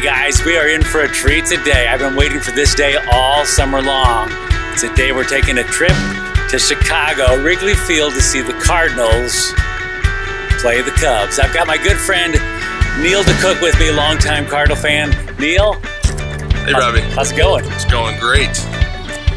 Hey guys, we are in for a treat today. I've been waiting for this day all summer long. Today we're taking a trip to Chicago, Wrigley Field, to see the Cardinals play the Cubs. I've got my good friend Neil DeCook with me, longtime Cardinal fan. Neil. Hey Robbie. How's it going? It's going great.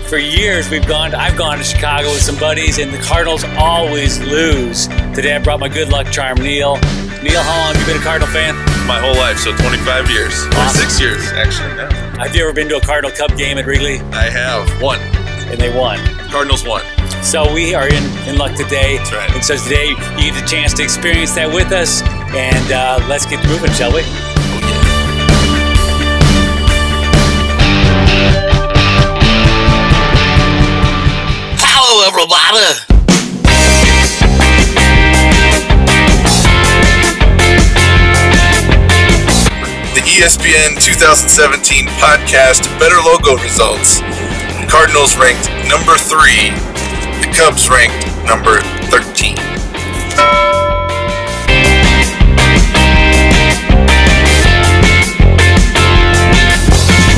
For years I've gone to Chicago with some buddies and the Cardinals always lose. Today I brought my good luck charm, Neil. Neil, how long have you been a Cardinal fan? My whole life, so 25 years. Awesome. 26 years, actually, now. Have you ever been to a Cardinal Cub game at Wrigley? I have. One. And they won. Cardinals won. So we are in luck today. That's right. And so today you get a chance to experience that with us, and let's get moving, shall we? Hello, everybody. ESPN 2017 podcast Better Logo Results. The Cardinals ranked number 3. The Cubs ranked number 13.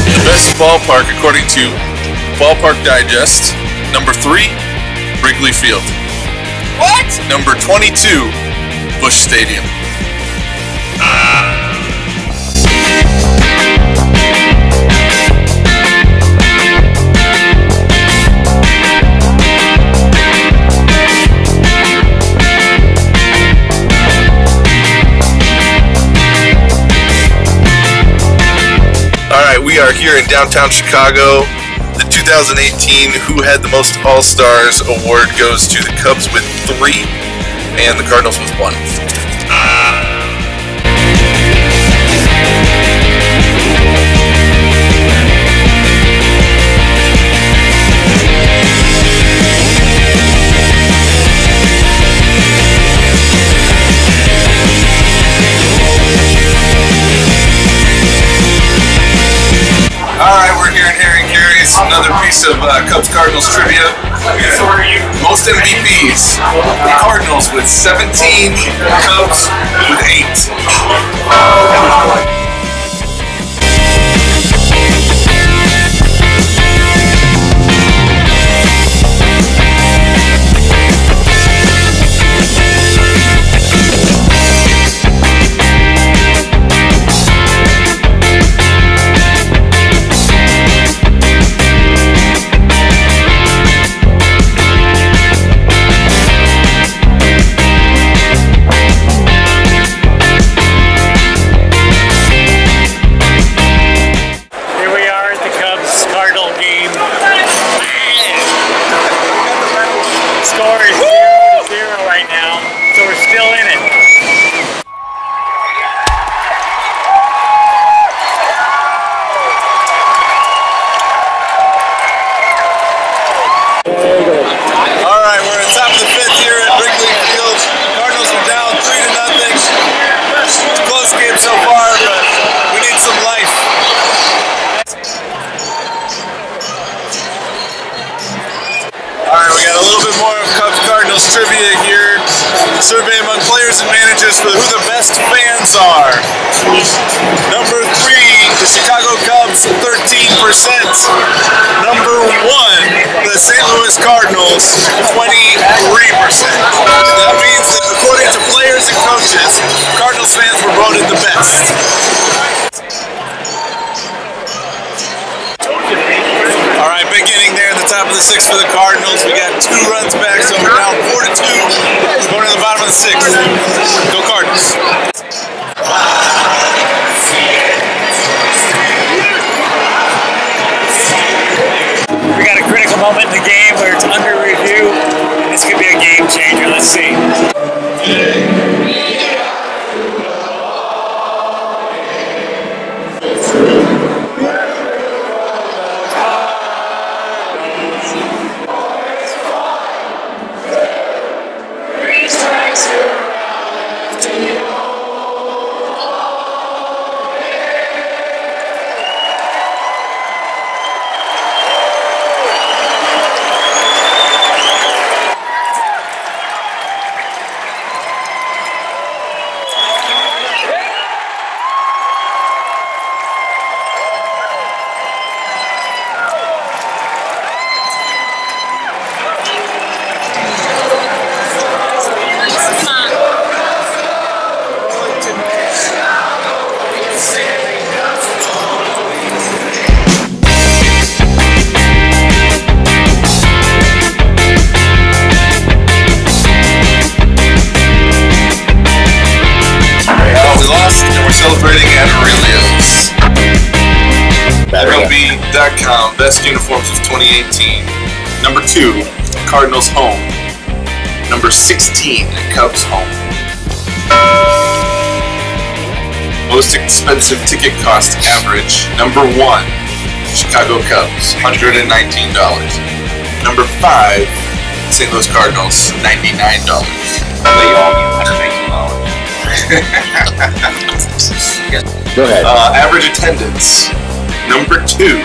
The best ballpark according to Ballpark Digest, number 3, Wrigley Field. What? Number 22, Busch Stadium. We are here in downtown Chicago. The 2018 Who Had the Most All-Stars award goes to the Cubs with 3 and the Cardinals with 1. Alright, we're here in Harry Carey's, another piece of Cubs Cardinals trivia. Most MVPs, the Cardinals with 17, Cubs with 8. Trivia here, survey among players and managers for who the best fans are. Number 3, the Chicago Cubs, 13%. Number 1, the St. Louis Cardinals, 23%. That means that according to players and coaches, Cardinals fans were voted the best. All right, big inning there at the top of the 6th for the Cardinals. We got 2 runs back, so we're down 4-2. Going to the bottom of the 6th. Go Cardinals. We got a critical moment in the game where it's under review, and this could be a game changer. Let's see. celebrating at Aurelius. Aurelius.com, best uniforms of 2018. Number 2, Cardinals home. Number 16, Cubs home. Most expensive ticket cost average. Number 1, Chicago Cubs, $119. Number 5, St. Louis Cardinals, $99. They all $119. Go ahead. Average attendance. Number 2,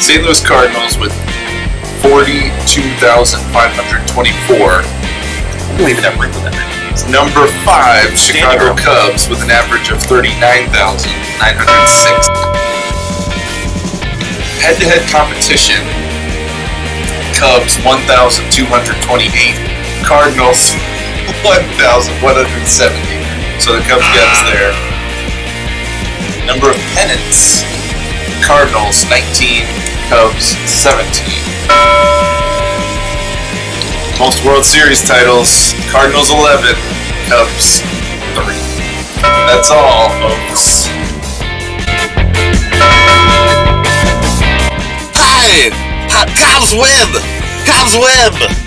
St. Louis Cardinals with 42,524. I believe that went with that. Number 5, Chicago Cubs with an average of 39,906. Head-to-head competition. Cubs 1,228. Cardinals 1,170. So the Cubs gets there. Number of pennants. Cardinals 19. Cubs 17. Most World Series titles, Cardinals 11, Cubs 3. That's all, folks. Hi! Cubs win! Cubs win!